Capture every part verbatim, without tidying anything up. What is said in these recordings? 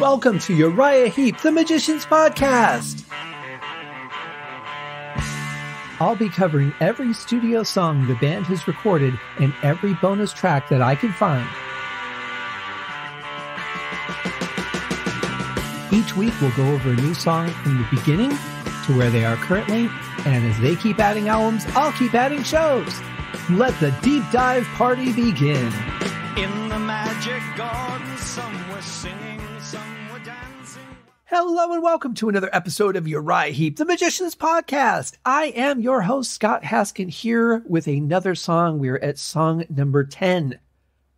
Welcome to Uriah Heap, the Magician's Podcast. I'll be covering every studio song the band has recorded and every bonus track that I can find. Each week we'll go over a new song from the beginning to where they are currently, and as they keep adding albums, I'll keep adding shows. Let the deep dive party begin. In the magic garden, some were singing, some were dancing. Hello and welcome to another episode of Uriah Heap, the Magician's Podcast. I am your host, Scott Haskin, here with another song. We are at song number ten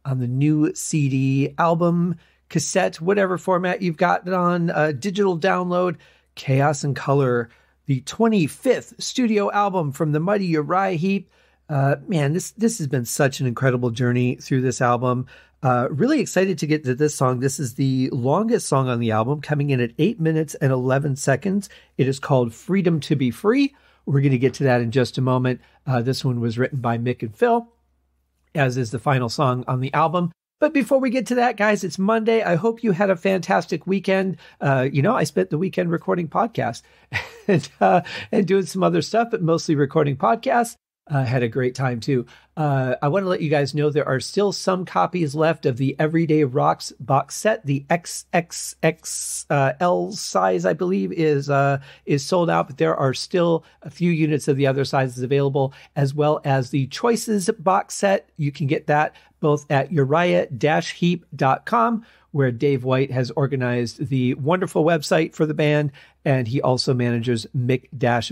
on the new C D, album, cassette, whatever format you've got it on, uh, digital download, Chaos and Color, the twenty-fifth studio album from the mighty Uriah Heap. Uh, man, this this has been such an incredible journey through this album. Uh, really excited to get to this song. This is the longest song on the album, coming in at eight minutes and eleven seconds. It is called Freedom to be Free. We're going to get to that in just a moment. Uh, this one was written by Mick and Phil, as is the final song on the album. But before we get to that, guys, it's Monday. I hope you had a fantastic weekend. Uh, you know, I spent the weekend recording podcasts and, uh, and doing some other stuff, but mostly recording podcasts. I uh, had a great time, too. Uh, I want to let you guys know there are still some copies left of the Everyday Rocks box set. The triple X L uh, size, I believe, is uh, is sold out, but there are still a few units of the other sizes available, as well as the Choices box set. You can get that both at uriah dash heap dot com, where Dave White has organized the wonderful website for the band, and he also manages mick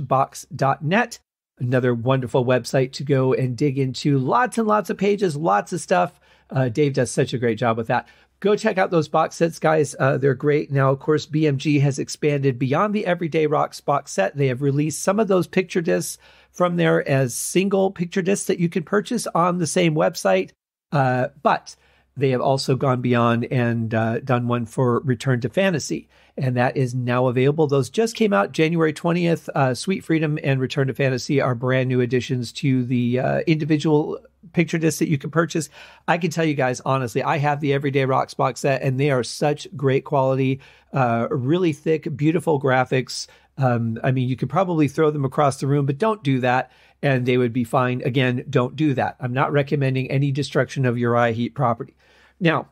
box dot net. Another wonderful website to go and dig into. Lots and lots of pages, lots of stuff. Uh, Dave does such a great job with that. Go check out those box sets, guys. Uh, they're great. Now, of course, B M G has expanded beyond the Everyday Rocks box set. They have released some of those picture discs from there as single picture discs that you can purchase on the same website. Uh, but they have also gone beyond and uh, done one for Return to Fantasy, and that is now available. Those just came out January twentieth. Uh, Sweet Freedom and Return to Fantasy are brand new additions to the uh, individual picture discs that you can purchase. I can tell you guys, honestly, I have the Everyday Rocks box set, and they are such great quality, uh, really thick, beautiful graphics. Um, I mean, you could probably throw them across the room, but don't do that, and they would be fine. Again, don't do that. I'm not recommending any destruction of Uriah Heap property. Now,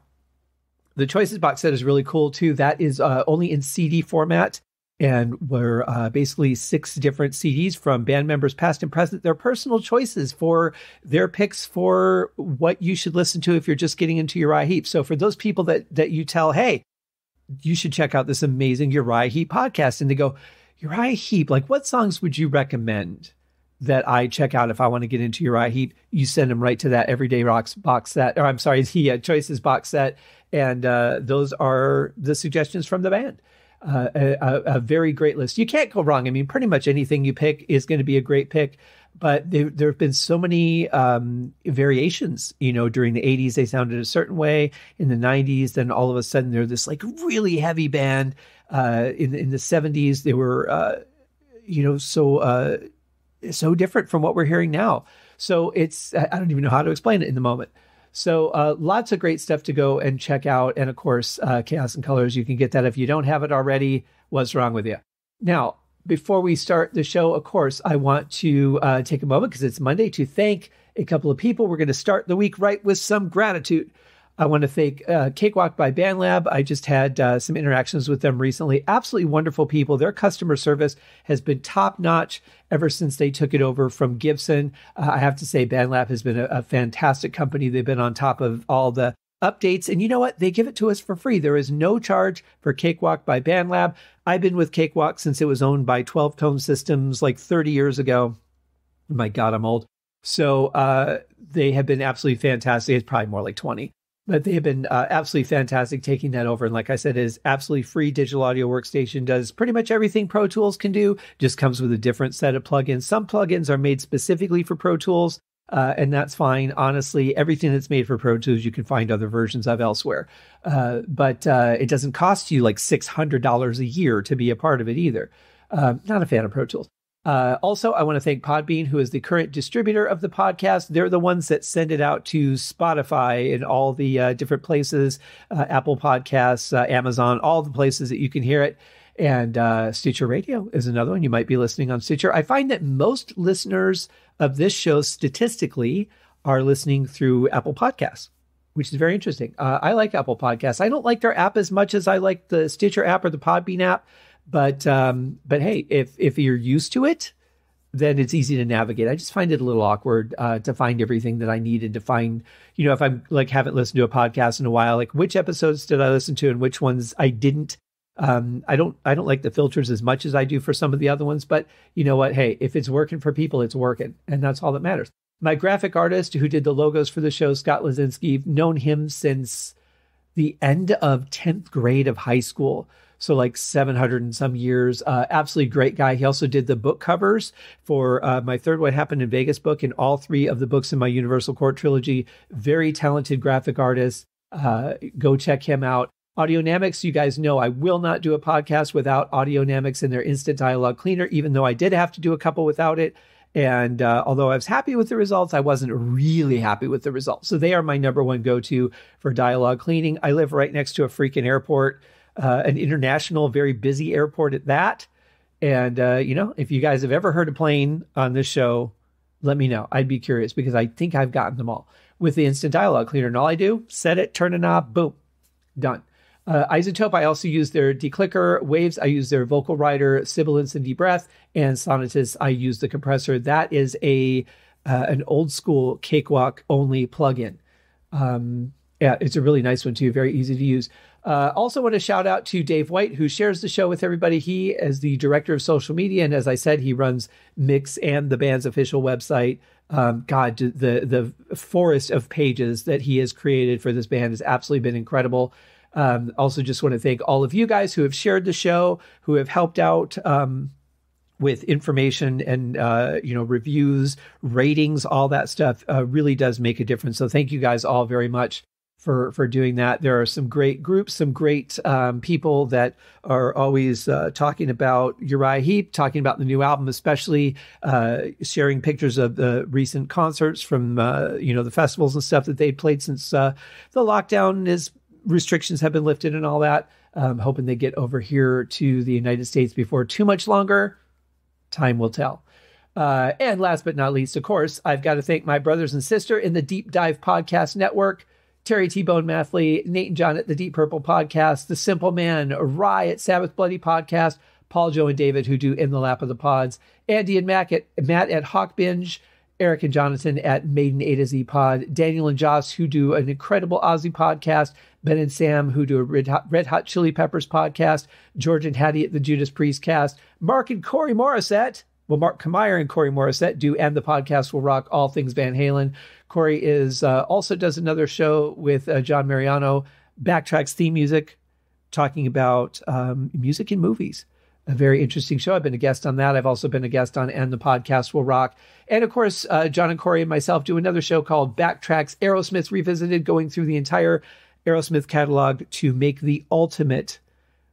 the Choices box set is really cool, too. That is uh, only in C D format, and we're uh, basically six different C Ds from band members past and present. Their personal choices for their picks for what you should listen to if you're just getting into Uriah Heap. So for those people that that you tell, hey, you should check out this amazing Uriah Heap podcast, and they go, Uriah Heap, like what songs would you recommend that I check out if I want to get into Uriah Heap? You send them right to that Everyday Rocks box set, or I'm sorry, the uh, Choices box set. And uh, those are the suggestions from the band. Uh, a, a very great list. You can't go wrong. I mean, pretty much anything you pick is going to be a great pick. But there, there have been so many um, variations, you know, during the eighties, they sounded a certain way. In the nineties, then all of a sudden, they're this like really heavy band. Uh, in, in the seventies, they were, uh, you know, so... Uh, so different from what we're hearing now. So it's, I don't even know how to explain it in the moment. So uh, lots of great stuff to go and check out. And of course, uh, Chaos and Colors, you can get that if you don't have it already. What's wrong with you? Now, before we start the show, of course, I want to uh, take a moment, because it's Monday, to thank a couple of people. We're going to start the week right with some gratitude. I want to thank uh, Cakewalk by BandLab. I just had uh, some interactions with them recently. Absolutely wonderful people. Their customer service has been top-notch ever since they took it over from Gibson. Uh, I have to say BandLab has been a, a fantastic company. They've been on top of all the updates. And you know what? They give it to us for free. There is no charge for Cakewalk by BandLab. I've been with Cakewalk since it was owned by twelve-Tone Systems like thirty years ago. Oh my God, I'm old. So uh, they have been absolutely fantastic. It's probably more like twenty. But they have been uh, absolutely fantastic taking that over. And like I said, it is absolutely free digital audio workstation. Does pretty much everything Pro Tools can do. Just comes with a different set of plugins. Some plugins are made specifically for Pro Tools, uh, and that's fine. Honestly, everything that's made for Pro Tools, you can find other versions of elsewhere. Uh, but uh, it doesn't cost you like six hundred dollars a year to be a part of it either. Uh, not a fan of Pro Tools. Uh, also, I want to thank Podbean, who is the current distributor of the podcast. They're the ones that send it out to Spotify and all the uh, different places, uh, Apple Podcasts, uh, Amazon, all the places that you can hear it. And uh, Stitcher Radio is another one. You might be listening on Stitcher. I find that most listeners of this show statistically are listening through Apple Podcasts, which is very interesting. Uh, I like Apple Podcasts. I don't like their app as much as I like the Stitcher app or the Podbean app. But um, but hey, if if you're used to it, then it's easy to navigate. I just find it a little awkward uh, to find everything that I needed to find. You know, if I'm like haven't listened to a podcast in a while, like which episodes did I listen to and which ones I didn't. Um, I don't I don't like the filters as much as I do for some of the other ones. But you know what? Hey, if it's working for people, it's working, and that's all that matters. My graphic artist who did the logos for the show, Scott Lazinski, known him since the end of tenth grade of high school. So like seven hundred and some years, uh, absolutely great guy. He also did the book covers for uh, my third What Happened in Vegas book and all three of the books in my Universal Court trilogy. Very talented graphic artist. Uh, go check him out. Audionamix, you guys know I will not do a podcast without Audionamix and their Instant Dialogue Cleaner, even though I did have to do a couple without it. And uh, although I was happy with the results, I wasn't really happy with the results. So they are my number one go-to for dialogue cleaning. I live right next to a freaking airport. Uh, an international, very busy airport at that. And, uh, you know, if you guys have ever heard a plane on this show, let me know. I'd be curious because I think I've gotten them all with the Instant Dialogue Cleaner. And all I do, set it, turn a knob, boom, done. Uh, iZotope, I also use their declicker. Waves, I use their vocal rider, sibilance and debreath. And Sonatus, I use the compressor. That is a uh, an old school Cakewalk only plugin. Um, yeah, it's a really nice one too. Very easy to use. Uh, also want to shout out to Dave White, who shares the show with everybody. He is the director of social media. And as I said, he runs Mix and the band's official website. Um, God, the, the forest of pages that he has created for this band has absolutely been incredible. Um, also just want to thank all of you guys who have shared the show, who have helped out um, with information and, uh, you know, reviews, ratings, all that stuff uh, really does make a difference. So thank you guys all very much for for doing that. There are some great groups, some great um, people that are always uh, talking about Uriah Heap, talking about the new album, especially uh, sharing pictures of the recent concerts from, uh, you know, the festivals and stuff that they played since uh, the lockdown is restrictions have been lifted and all that. I'm hoping they get over here to the United States before too much longer. Time will tell. Uh, and last but not least, of course, I've got to thank my brothers and sister in the Deep Dive Podcast Network, Terry T-Bone Mathley, Nate and John at the Deep Purple Podcast, The Simple Man, Rye at Sabbath Bloody Podcast, Paul, Joe, and David, who do In the Lap of the Pods, Andy and Matt at, Matt at Hawk Binge, Eric and Jonathan at Maiden A to Z Pod, Daniel and Joss, who do an incredible Aussie podcast, Ben and Sam, who do a Red Hot, Red Hot Chili Peppers podcast, George and Hattie at the Judas Priest Cast, Mark and Corey Morissette, well, Mark Kamire and Corey Morissette do And the Podcast Will Rock, all things Van Halen. Corey is uh, also does another show with uh, John Mariano, Backtracks Theme Music, talking about um, music and movies. A very interesting show. I've been a guest on that. I've also been a guest on And the Podcast Will Rock. And of course, uh, John and Corey and myself do another show called Backtracks Aerosmith Revisited, going through the entire Aerosmith catalog to make the ultimate.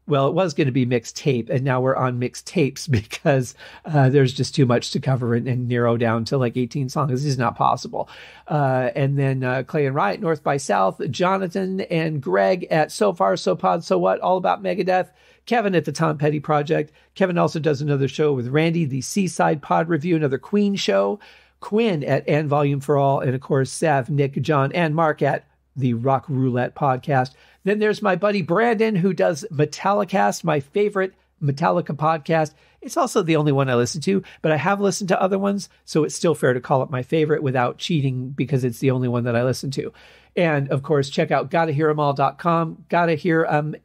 Well, it was going to be mixtape, and now we're on mixtapes because uh, there's just too much to cover and, and narrow down to like eighteen songs. This is not possible. Uh, and then uh, Clay and Rye at North by South, Jonathan and Greg at So Far, So Pod, So What, all about Megadeth, Kevin at the Tom Petty Project. Kevin also does another show with Randy, the Seaside Pod Review, another Queen show, Quinn at And Volume for All, and of course, Sav, Nick, John, and Mark at the Rock Roulette Podcast. Then there's my buddy Brandon, who does Metallicast, my favorite Metallica podcast. It's also the only one I listen to, but I have listened to other ones, so it's still fair to call it my favorite without cheating because it's the only one that I listen to. And, of course, check out gotta hear em all dot com, gotta hear em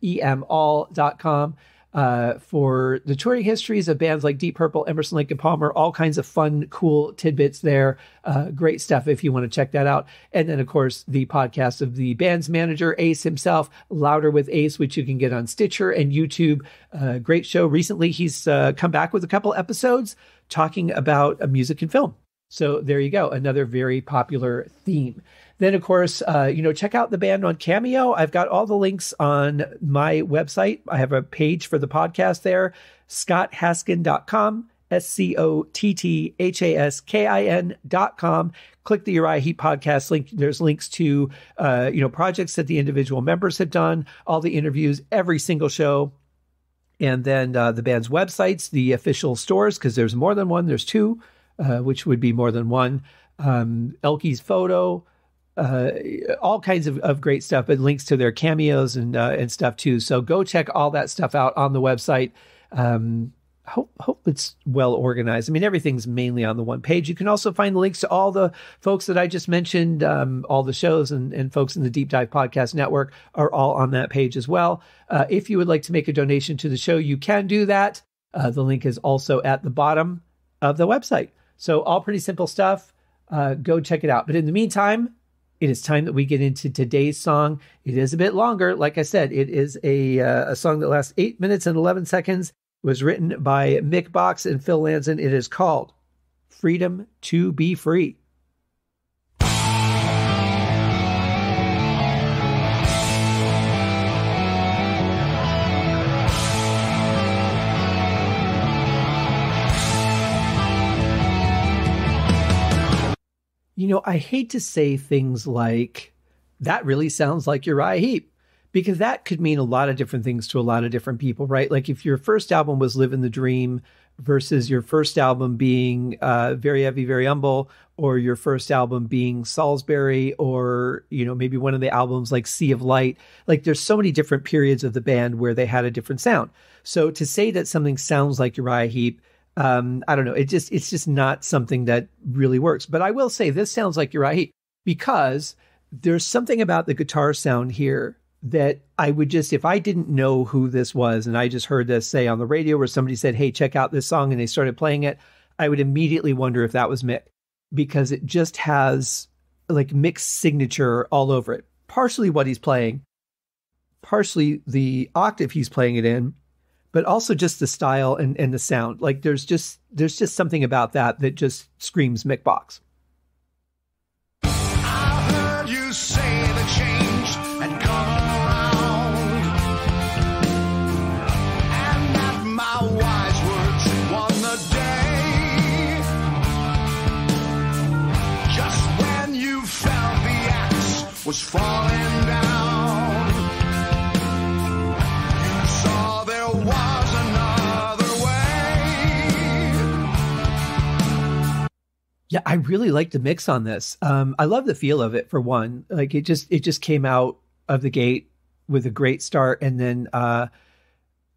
all dot com uh, for the touring histories of bands like Deep Purple, Emerson, Lake and Palmer, all kinds of fun, cool tidbits there. Uh, great stuff if you want to check that out. And then, of course, the podcast of the band's manager, Ace himself, Louder with Ace, which you can get on Stitcher and YouTube. Uh, great show. Recently, he's uh, come back with a couple episodes talking about uh, music and film. So there you go. Another very popular theme. Then, of course, uh, you know, check out the band on Cameo. I've got all the links on my website. I have a page for the podcast there, scott haskin dot com, S C O T T H A S K I N dot com. Click the Uriah Heap podcast link. There's links to, uh, you know, projects that the individual members have done, all the interviews, every single show. And then uh, the band's websites, the official stores, because there's more than one. There's two, uh, which would be more than one. Um, Elkie's photo, uh, all kinds of, of great stuff, but links to their cameos and uh, and stuff too. So go check all that stuff out on the website. Um, hope hope it's well organized. I mean, everything's mainly on the one page. You can also find links to all the folks that I just mentioned, um, all the shows and, and folks in the Deep Dive Podcast Network are all on that page as well. Uh, if you would like to make a donation to the show, you can do that. Uh, the link is also at the bottom of the website. So all pretty simple stuff. Uh, go check it out. But in the meantime, it is time that we get into today's song. It is a bit longer. Like I said, it is a uh, a song that lasts eight minutes and eleven seconds. It was written by Mick Box and Phil Lanzon. It is called Freedom to be Free. You know, I hate to say things like, that really sounds like Uriah Heap, because that could mean a lot of different things to a lot of different people, right? Like if your first album was Living the Dream versus your first album being uh, Very Heavy, Very Humble, or your first album being Salisbury, or, you know, maybe one of the albums like Sea of Light. Like there's so many different periods of the band where they had a different sound. So to say that something sounds like Uriah Heap, Um, I don't know. It just it's just not something that really works. But I will say this sounds like Uriah Heap because there's something about the guitar sound here that I would just, if I didn't know who this was and I just heard this say on the radio where somebody said, hey, check out this song, and they started playing it, I would immediately wonder if that was Mick, because it just has like Mick's signature all over it. Partially what he's playing, partially the octave he's playing it in, but also just the style and, and the sound. Like there's just there's just something about that that just screams Mick Box. I heard you say the change had come around, and that my wise words won the day. Just when you felt the axe was falling down, yeah, I really like the mix on this. Um, I love the feel of it for one. Like it just it just came out of the gate with a great start, and then uh,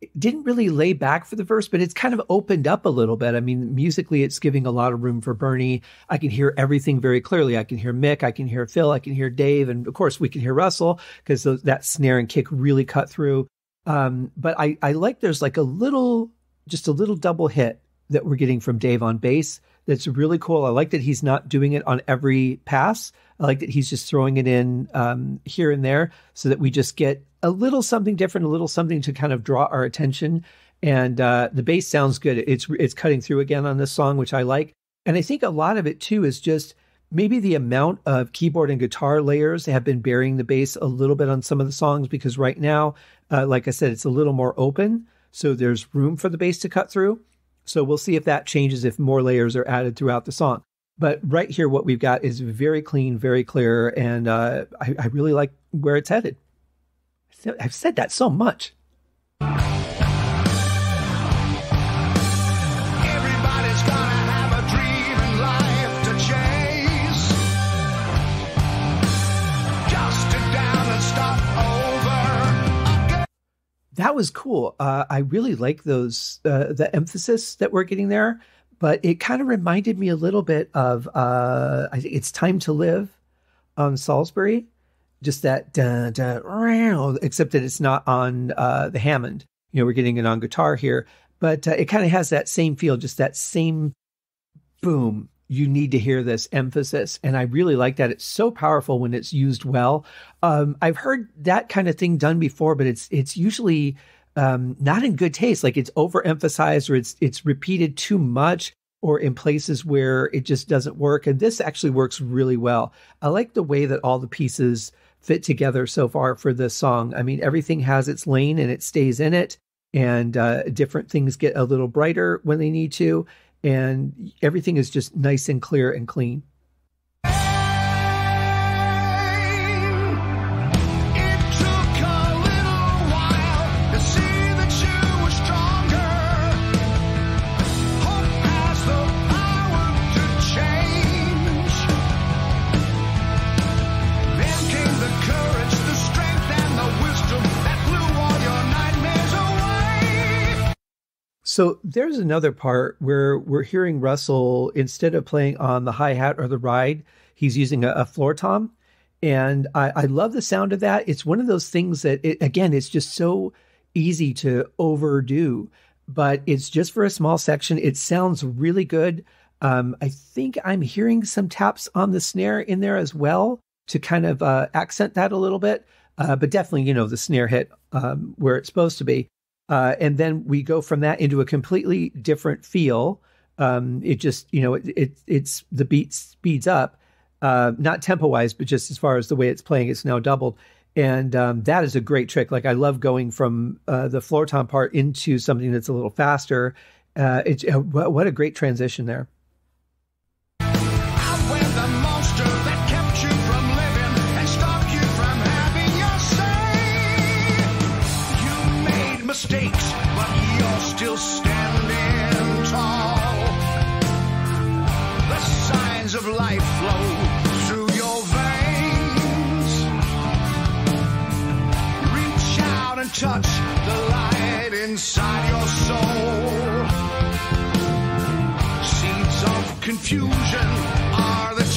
it didn't really lay back for the verse, but it's kind of opened up a little bit. I mean, musically, it's giving a lot of room for Bernie. I can hear everything very clearly. I can hear Mick, I can hear Phil, I can hear Dave, and of course, we can hear Russell because that snare and kick really cut through. Um, but I I like there's like a little, just a little double hit that we're getting from Dave on bass. That's really cool. I like that he's not doing it on every pass. I like that he's just throwing it in um, here and there so that we just get a little something different, a little something to kind of draw our attention. And uh, the bass sounds good. It's it's cutting through again on this song, which I like. And I think a lot of it too is just maybe the amount of keyboard and guitar layers have been burying the bass a little bit on some of the songs, because right now, uh, like I said, it's a little more open. So there's room for the bass to cut through. So we'll see if that changes, if more layers are added throughout the song. But right here, what we've got is very clean, very clear, and uh, I, I really like where it's headed. I've said that so much. That was cool. Uh, I really like those, uh, the emphasis that we're getting there, but it kind of reminded me a little bit of, uh, I think it's Time to Live on Salisbury, just that, da, da, row, except that it's not on uh, the Hammond. You know, we're getting it on guitar here, but uh, it kind of has that same feel, just that same boom. You need to hear this emphasis. And I really like that. It's so powerful when it's used well. Um, I've heard that kind of thing done before, but it's it's usually um, not in good taste. Like it's overemphasized, or it's it's repeated too much, or in places where it just doesn't work. And this actually works really well. I like the way that all the pieces fit together so far for this song. I mean, everything has its lane and it stays in it. and uh, different things get a little brighter when they need to, and everything is just nice and clear and clean. So there's another part where we're hearing Russell, instead of playing on the hi-hat or the ride, he's using a, a floor tom. And I, I love the sound of that. It's one of those things that, it, again, it's just so easy to overdo, but it's just for a small section. It sounds really good. Um, I think I'm hearing some taps on the snare in there as well to kind of uh, accent that a little bit. Uh, but definitely, you know, the snare hit um, where it's supposed to be. Uh, and then we go from that into a completely different feel. Um, it just, you know, it, it it's the beat speeds up, uh, not tempo wise, but just as far as the way it's playing, it's now doubled. And um, that is a great trick. Like I love going from uh, the floor tom part into something that's a little faster. Uh, it's uh, what a great transition there. Mistakes, but you're still standing tall. The signs of life flow through your veins. Reach out and touch the light inside your soul. Seeds of confusion are the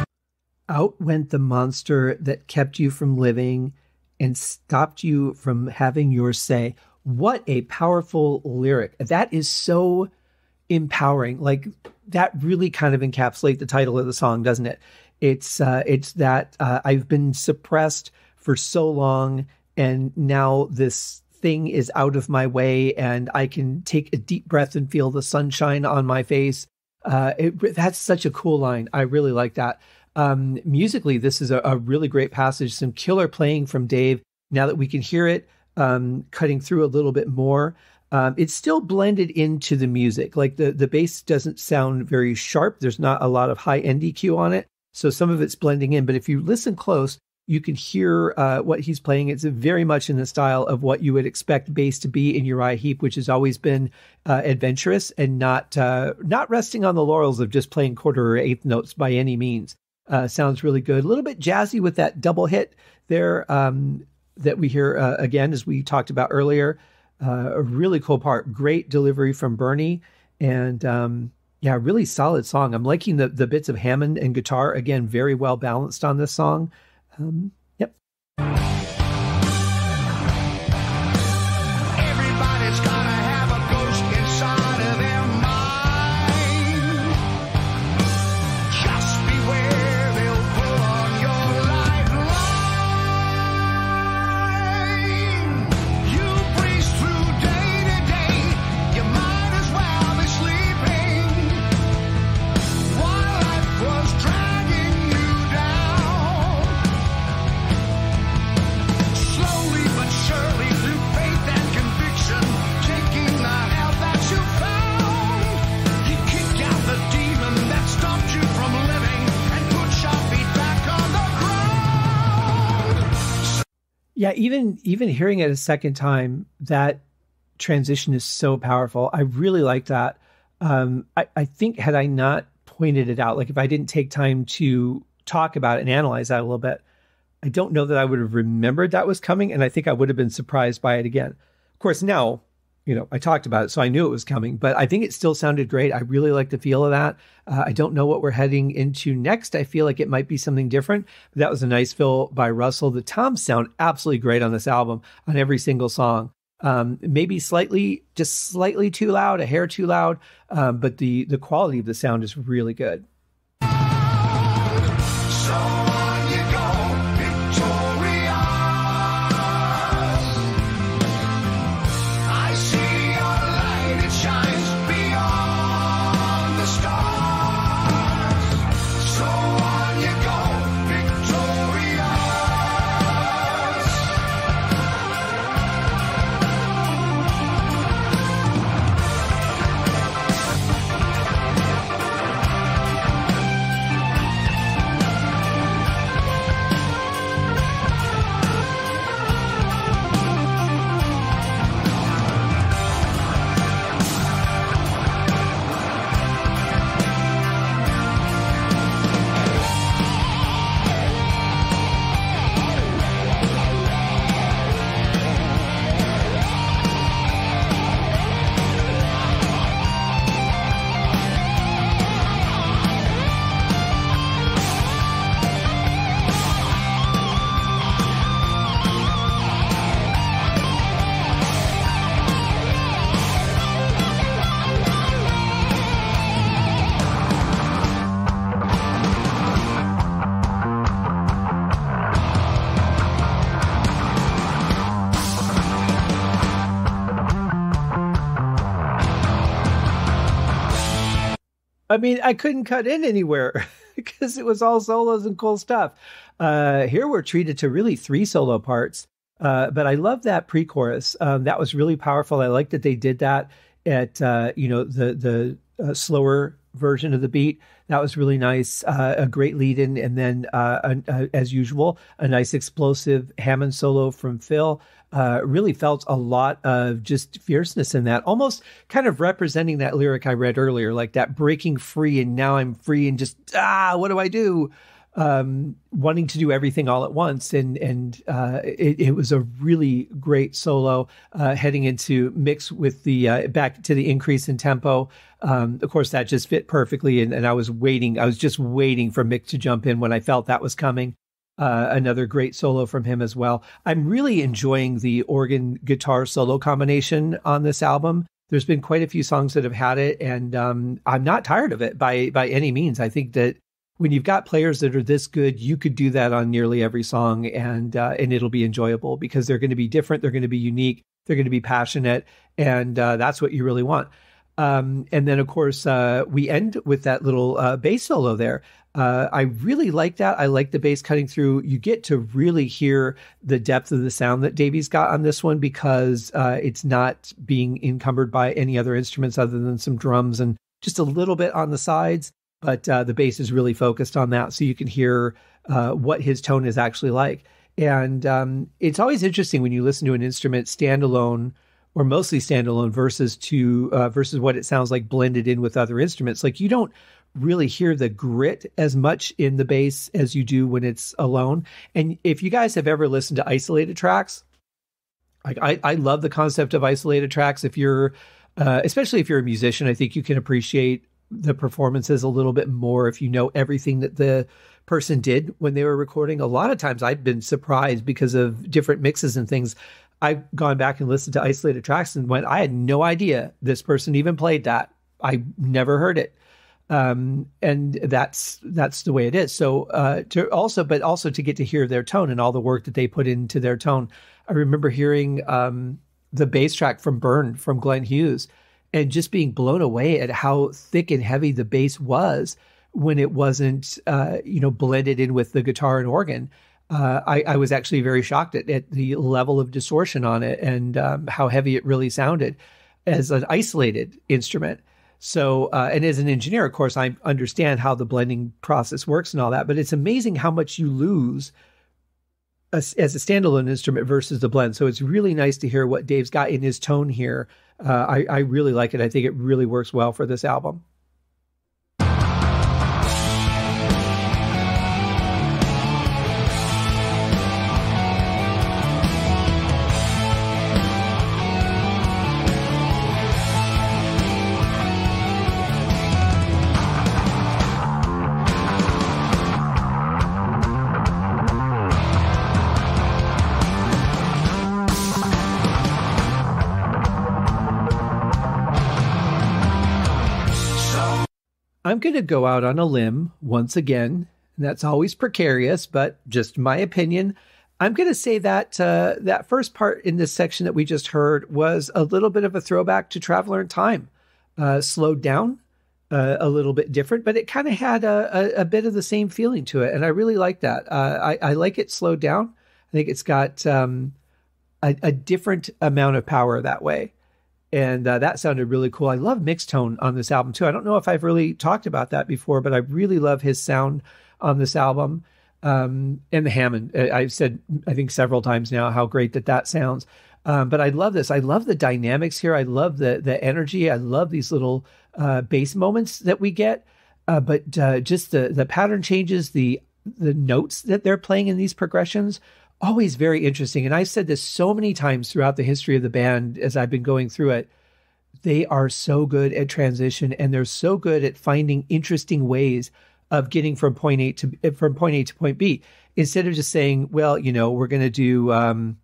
chains. Out went the monster that kept you from living and stopped you from having your say. What a powerful lyric. That is so empowering. Like that really kind of encapsulates the title of the song, doesn't it? It's uh, it's that uh, I've been suppressed for so long, and now this thing is out of my way, and I can take a deep breath and feel the sunshine on my face. Uh, it, that's such a cool line. I really like that. Um, musically, this is a, a really great passage. Some killer playing from Dave. Now that we can hear it, um, cutting through a little bit more. Um, it's still blended into the music. Like the, the bass doesn't sound very sharp. There's not a lot of high-end E Q on it. So some of it's blending in. But if you listen close, you can hear uh, what he's playing. It's very much in the style of what you would expect bass to be in Uriah Heap, which has always been uh, adventurous and not, uh, not resting on the laurels of just playing quarter or eighth notes by any means. Uh, sounds really good. A little bit jazzy with that double hit there um, that we hear uh, again, as we talked about earlier. Uh, a really cool part. Great delivery from Bernie. And um, yeah, really solid song. I'm liking the, the bits of Hammond and guitar. Again, very well balanced on this song. Um, yep. Everybody's got a Yeah, even even hearing it a second time, that transition is so powerful. I really like that. Um, I, I think had I not pointed it out, like if I didn't take time to talk about it and analyze that a little bit, I don't know that I would have remembered that was coming. And I think I would have been surprised by it again. Of course, now, you know, I talked about it, so I knew it was coming, but I think it still sounded great. I really like the feel of that. Uh, I don't know what we're heading into next. I feel like it might be something different, but that was a nice fill by Russell. The toms sound absolutely great on this album, on every single song. Um, maybe slightly, just slightly too loud, a hair too loud, um, but the, the quality of the sound is really good. So- I mean, I couldn't cut in anywhere because it was all solos and cool stuff. Uh, here we're treated to really three solo parts. Uh, but I love that pre-chorus. Um, that was really powerful. I like that they did that at, uh, you know, the the uh, slower version of the beat. That was really nice. Uh, a great lead-in. And then, uh, a, a, as usual, a nice explosive Hammond solo from Phil. Uh, really felt a lot of just fierceness in that, almost kind of representing that lyric I read earlier, like that breaking free and now I'm free and just, ah, what do I do? Um, wanting to do everything all at once. And, and, uh, it, it was a really great solo, uh, heading into mix with the, uh, back to the increase in tempo. Um, of course that just fit perfectly. And, and I was waiting, I was just waiting for Mick to jump in when I felt that was coming. Uh, another great solo from him as well. I'm really enjoying the organ guitar solo combination on this album. There's been quite a few songs that have had it, and, um, I'm not tired of it by, by any means. I think that, when you've got players that are this good, you could do that on nearly every song, and uh, and it'll be enjoyable because they're going to be different, they're going to be unique, they're going to be passionate, and uh, that's what you really want. Um, and then, of course, uh, we end with that little uh, bass solo there. Uh, I really like that. I like the bass cutting through. You get to really hear the depth of the sound that Davey's got on this one because uh, it's not being encumbered by any other instruments other than some drums and just a little bit on the sides. But uh, the bass is really focused on that, so you can hear uh, what his tone is actually like. And um, it's always interesting when you listen to an instrument standalone, or mostly standalone, versus to uh, versus what it sounds like blended in with other instruments. Like, you don't really hear the grit as much in the bass as you do when it's alone. And if you guys have ever listened to isolated tracks, like I, I love the concept of isolated tracks. If you're, uh, especially if you're a musician, I think you can appreciate the performances a little bit more if you know everything that the person did when they were recording. A lot of times I've been surprised because of different mixes and things. I've gone back and listened to isolated tracks and went, I had no idea this person even played that. I never heard it. Um, and that's, that's the way it is. So uh, to also, but also to get to hear their tone and all the work that they put into their tone. I remember hearing um, the bass track from Burn from Glenn Hughes, and just being blown away at how thick and heavy the bass was when it wasn't, uh, you know, blended in with the guitar and organ. Uh, I, I was actually very shocked at, at the level of distortion on it and um, how heavy it really sounded as an isolated instrument. So, uh, and as an engineer, of course, I understand how the blending process works and all that, but it's amazing how much you lose as, as a standalone instrument versus the blend. So it's really nice to hear what Dave's got in his tone here. Uh, I, I really like it. I think it really works well for this album. I'm going to go out on a limb once again, and that's always precarious, but just my opinion. I'm going to say that uh, that first part in this section that we just heard was a little bit of a throwback to Traveler in Time. Uh, slowed down, uh, a little bit different, but it kind of had a, a, a bit of the same feeling to it, and I really like that. Uh, I, I like it slowed down. I think it's got um, a, a different amount of power that way. And uh, that sounded really cool. I love Mixtone on this album, too. I don't know if I've really talked about that before, but I really love his sound on this album. Um, and the Hammond, I've said, I think, several times now how great that that sounds. Um, but I love this. I love the dynamics here. I love the the energy. I love these little uh, bass moments that we get. Uh, but uh, just the the pattern changes, the the notes that they're playing in these progressions, always very interesting. And I've said this so many times throughout the history of the band as I've been going through it. They are so good at transition, and they're so good at finding interesting ways of getting from point A to from point A to point B. Instead of just saying, well, you know, we're going to do um,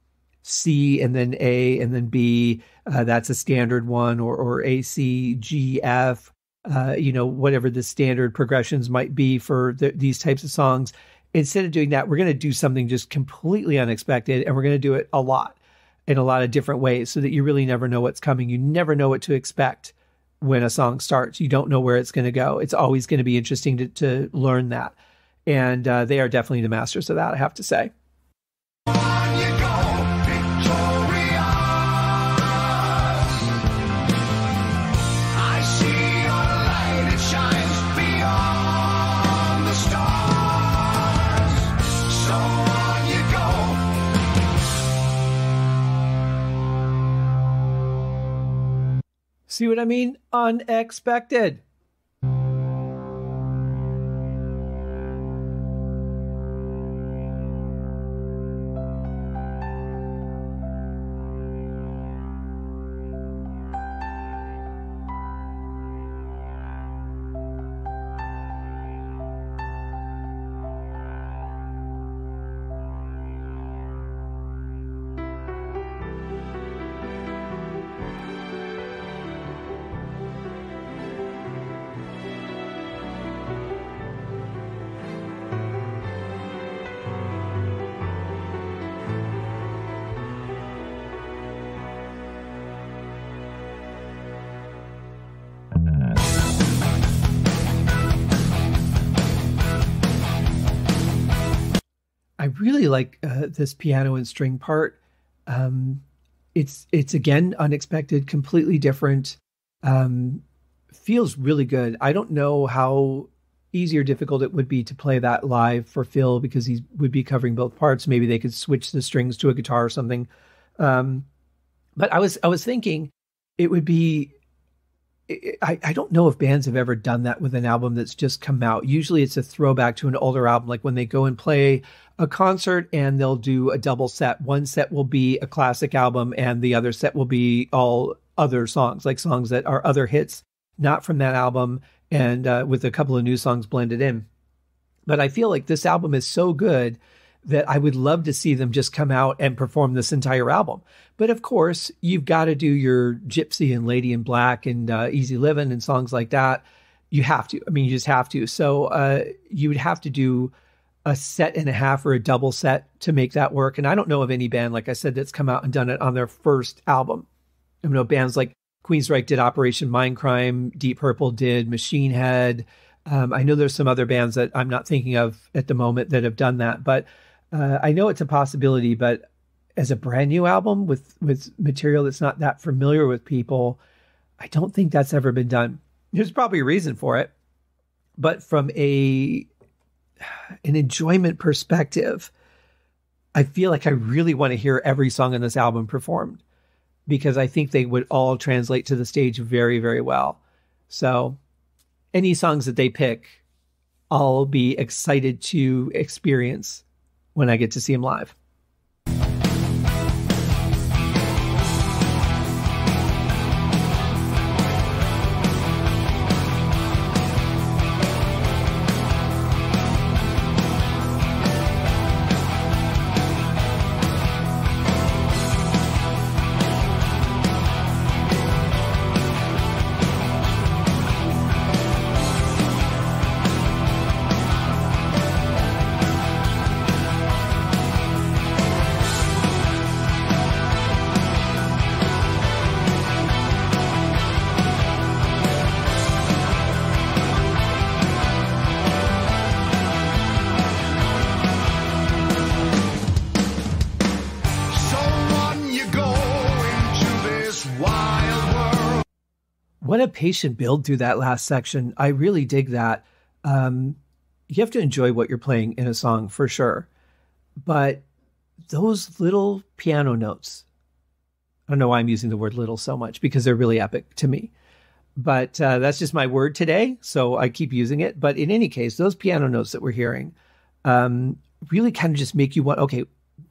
C and then A and then B. Uh, that's a standard one, or or A, C, G, F. Uh, you know, whatever the standard progressions might be for the, these types of songs. Instead of doing that, we're going to do something just completely unexpected, and we're going to do it a lot in a lot of different ways so that you really never know what's coming. You never know what to expect when a song starts. You don't know where it's going to go. It's always going to be interesting to, to learn that. And uh, they are definitely the masters of that, I have to say. See what I mean? Unexpected. Really like uh, this piano and string part. Um, it's it's again unexpected, completely different. Um, feels really good. I don't know how easy or difficult it would be to play that live for Phil, because he would be covering both parts. Maybe they could switch the strings to a guitar or something. Um, but I was I was thinking it would be. It, I I don't know if bands have ever done that with an album that's just come out. Usually it's a throwback to an older album, like when they go and play a concert and they'll do a double set. One set will be a classic album and the other set will be all other songs, like songs that are other hits, not from that album, and uh, with a couple of new songs blended in. But I feel like this album is so good that I would love to see them just come out and perform this entire album. But of course, you've got to do your Gypsy and Lady in Black and uh, Easy Livin' and songs like that. You have to. I mean, you just have to. So uh, you would have to do a set and a half or a double set to make that work. And I don't know of any band, like I said, that's come out and done it on their first album. I know bands like Queensryche did Operation Mindcrime, Deep Purple did Machine Head. Um, I know there's some other bands that I'm not thinking of at the moment that have done that, but uh, I know it's a possibility. But as a brand new album with, with material that's not that familiar with people, I don't think that's ever been done. There's probably a reason for it, but from a an enjoyment perspective, I feel like I really want to hear every song on this album performed, because I think they would all translate to the stage very, very well. So any songs that they pick, I'll be excited to experience when I get to see them live. What a patient build through that last section. I really dig that. Um, you have to enjoy what you're playing in a song for sure. But those little piano notes, I don't know why I'm using the word little so much, because they're really epic to me. But uh, that's just my word today, so I keep using it. But in any case, those piano notes that we're hearing um, really kind of just make you want, okay,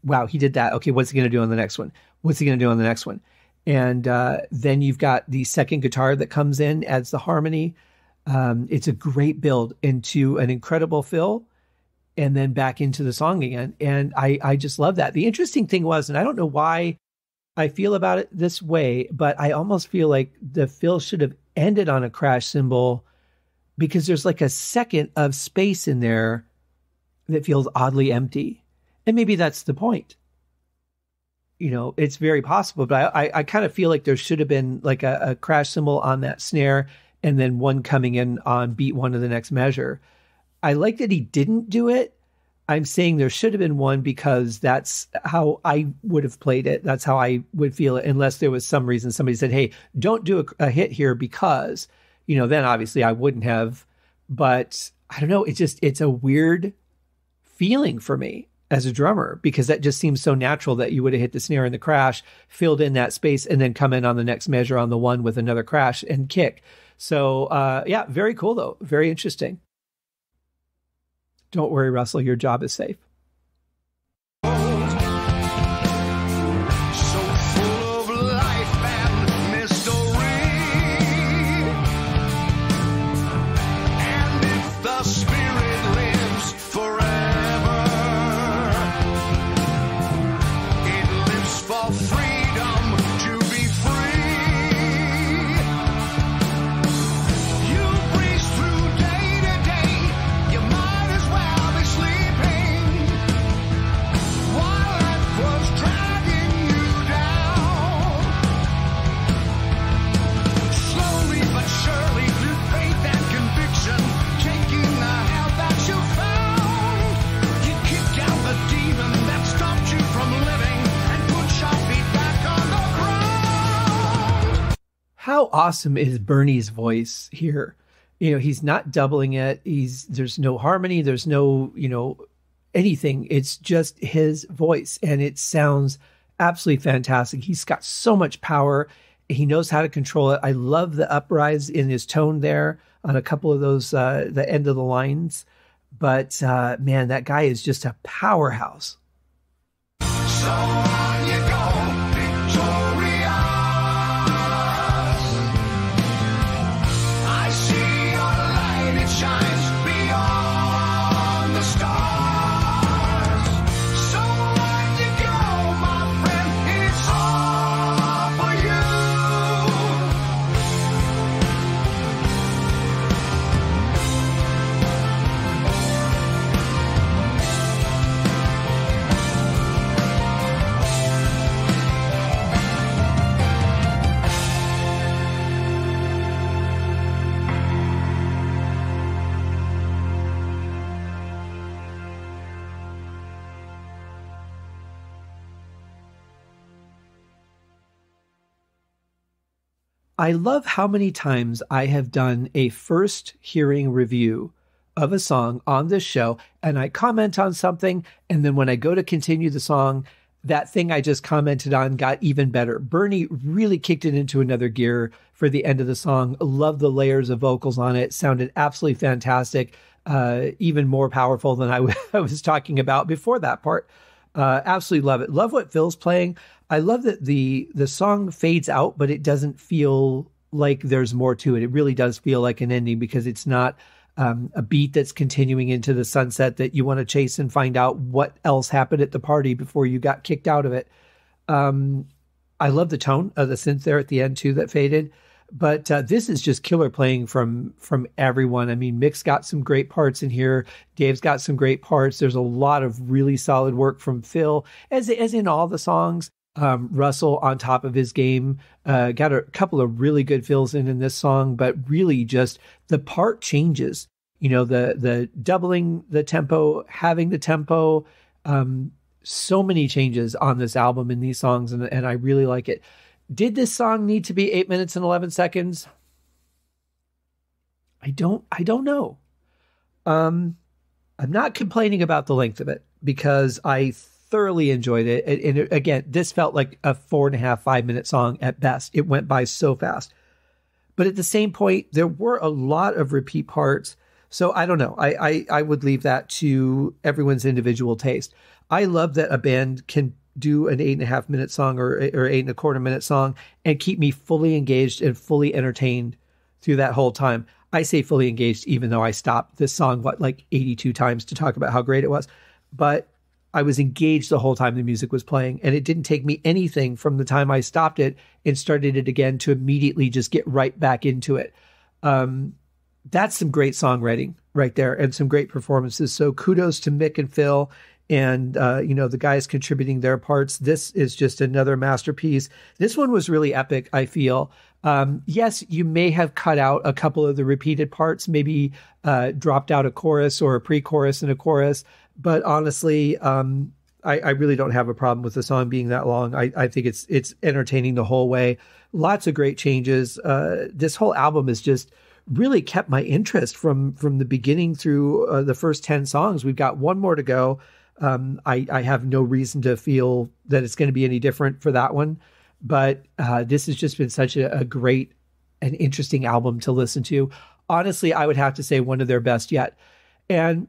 wow, he did that. Okay, what's he going to do on the next one? What's he going to do on the next one? And uh, then you've got the second guitar that comes in, adds the harmony. Um, it's a great build into an incredible fill and then back into the song again. And I, I just love that. The interesting thing was, and I don't know why I feel about it this way, but I almost feel like the fill should have ended on a crash cymbal, because there's like a second of space in there that feels oddly empty. And maybe that's the point. you know, it's very possible, but I, I, I kind of feel like there should have been like a, a crash cymbal on that snare and then one coming in on beat one of the next measure. I like that he didn't do it. I'm saying there should have been one because that's how I would have played it. That's how I would feel it, unless there was some reason somebody said, hey, don't do a, a hit here because, you know, then obviously I wouldn't have. But I don't know. It's just, it's a weird feeling for me as a drummer, because that just seems so natural that you would have hit the snare in the crash, filled in that space, and then come in on the next measure on the one with another crash and kick. So uh, yeah, very cool though. Very interesting. Don't worry, Russell, your job is safe. How awesome is Bernie's voice here? You know, he's not doubling it. He's, there's no harmony. There's no, you know, anything. It's just his voice. And it sounds absolutely fantastic. He's got so much power. He knows how to control it. I love the uprise in his tone there on a couple of those, uh, the end of the lines. But uh, man, that guy is just a powerhouse. So on you go. I love how many times I have done a first hearing review of a song on this show, and I comment on something, and then when I go to continue the song, that thing I just commented on got even better. Bernie really kicked it into another gear for the end of the song. Love the layers of vocals on it. Sounded absolutely fantastic, uh, even more powerful than I, w- I was talking about before that part. Uh, absolutely love it. Love what Phil's playing. I love that the the song fades out, but it doesn't feel like there's more to it. It really does feel like an ending, because it's not um, a beat that's continuing into the sunset that you want to chase and find out what else happened at the party before you got kicked out of it. Um, I love the tone of the synth there at the end too that faded. But uh, this is just killer playing from from everyone. I mean, Mick's got some great parts in here. Dave's got some great parts. There's a lot of really solid work from Phil, as as in all the songs. Um, Russell on top of his game, uh, got a couple of really good fills in in this song, but really just the part changes. You know, the the doubling the tempo, having the tempo, um, so many changes on this album in these songs, and and I really like it. Did this song need to be eight minutes and eleven seconds? I don't, I don't know. Um, I'm not complaining about the length of it, because I thoroughly enjoyed it. And, and again, this felt like a four and a half, five minute song at best. It went by so fast. But at the same point, there were a lot of repeat parts. So I don't know. I, I, I would leave that to everyone's individual taste. I love that a band can do an eight and a half minute song or or eight and a quarter minute song and keep me fully engaged and fully entertained through that whole time. I say fully engaged, even though I stopped this song, what, like eighty-two times to talk about how great it was. But I was engaged the whole time the music was playing, and it didn't take me anything from the time I stopped it and started it again to immediately just get right back into it. Um, that's some great songwriting right there and some great performances. So kudos to Mick and Phil. and uh, you know, the guys contributing their parts. This is just another masterpiece. This one was really epic, I feel. Um, yes, you may have cut out a couple of the repeated parts, maybe uh, dropped out a chorus or a pre-chorus and a chorus, but honestly, um, I, I really don't have a problem with the song being that long. I, I think it's it's entertaining the whole way. Lots of great changes. Uh, this whole album is just really kept my interest from from the beginning through uh, the first ten songs. We've got one more to go. Um, I, I have no reason to feel that it's going to be any different for that one. But uh, this has just been such a, a great and interesting album to listen to. Honestly, I would have to say one of their best yet. And,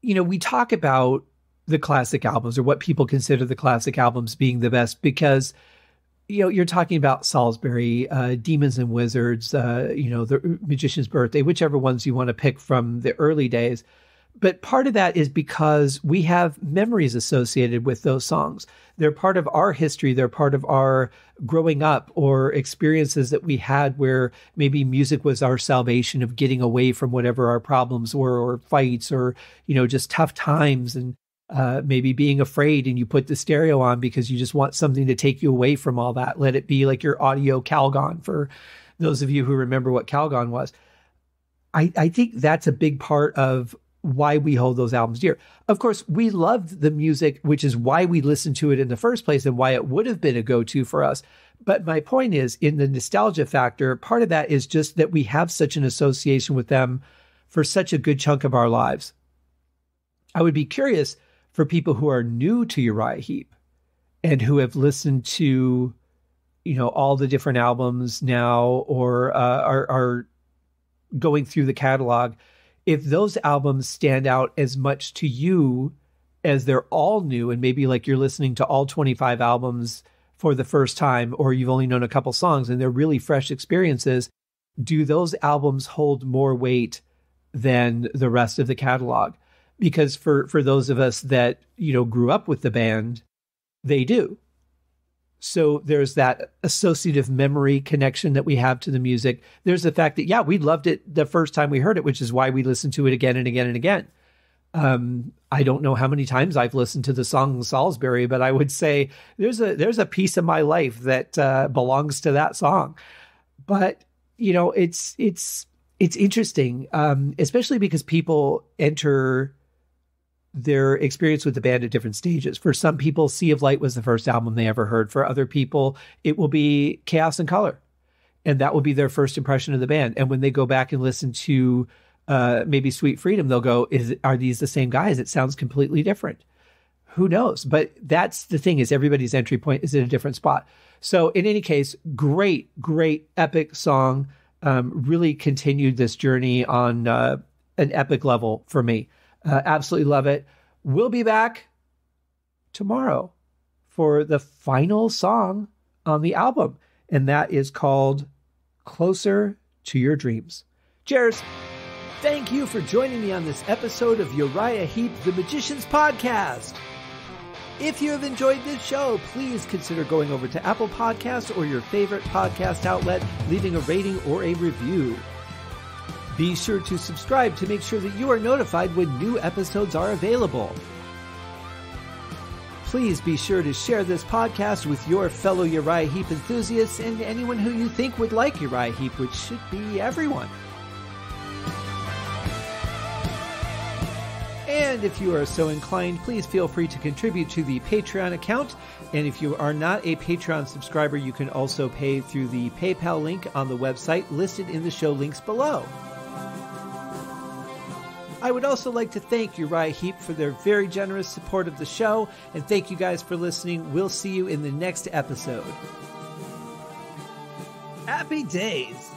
you know, we talk about the classic albums, or what people consider the classic albums being the best, because, you know, you're talking about Salisbury, uh, Demons and Wizards, uh, you know, The Magician's Birthday, whichever ones you want to pick from the early days. But part of that is because we have memories associated with those songs. They're part of our history. They're part of our growing up, or experiences that we had where maybe music was our salvation of getting away from whatever our problems were, or fights, or, you know, just tough times, and uh, maybe being afraid, and you put the stereo on because you just want something to take you away from all that. Let it be like your audio Calgon, for those of you who remember what Calgon was. I, I think that's a big part of why we hold those albums dear. Of course, we loved the music, which is why we listened to it in the first place, and why it would have been a go-to for us. But my point is, in the nostalgia factor, part of that is just that we have such an association with them for such a good chunk of our lives. I would be curious for people who are new to Uriah Heap and who have listened to, you know, all the different albums now, or uh, are, are going through the catalog, if those albums stand out as much to you as they're all new, and maybe like you're listening to all twenty-five albums for the first time, or you've only known a couple songs and they're really fresh experiences, do those albums hold more weight than the rest of the catalog? Because for, for those of us that, you know, grew up with the band, they do. So there's that associative memory connection that we have to the music. There's the fact that, yeah, we loved it the first time we heard it, which is why we listen to it again and again and again. Um, I don't know how many times I've listened to the song Salisbury, but I would say there's a there's a piece of my life that uh, belongs to that song. But, you know, it's it's it's interesting, um, especially because people enter their experience with the band at different stages. For some people, Sea of Light was the first album they ever heard. For other people, it will be Chaos and Color, and that will be their first impression of the band. And when they go back and listen to uh, maybe Sweet Freedom, they'll go, "Is are these the same guys? It sounds completely different." Who knows? But that's the thing, is everybody's entry point is in a different spot. So in any case, great, great, epic song. Um, really continued this journey on uh, an epic level for me. Uh, absolutely love it. We'll be back tomorrow for the final song on the album, and that is called Closer to Your Dreams. Cheers. Thank you for joining me on this episode of Uriah Heap, the Magician's Podcast. If you have enjoyed this show, please consider going over to Apple Podcasts or your favorite podcast outlet, leaving a rating or a review. Be sure to subscribe to make sure that you are notified when new episodes are available. Please be sure to share this podcast with your fellow Uriah Heap enthusiasts and anyone who you think would like Uriah Heap, which should be everyone. And if you are so inclined, please feel free to contribute to the Patreon account. And if you are not a Patreon subscriber, you can also pay through the PayPal link on the website listed in the show links below. I would also like to thank Uriah Heap for their very generous support of the show, and thank you guys for listening. We'll see you in the next episode. Happy days!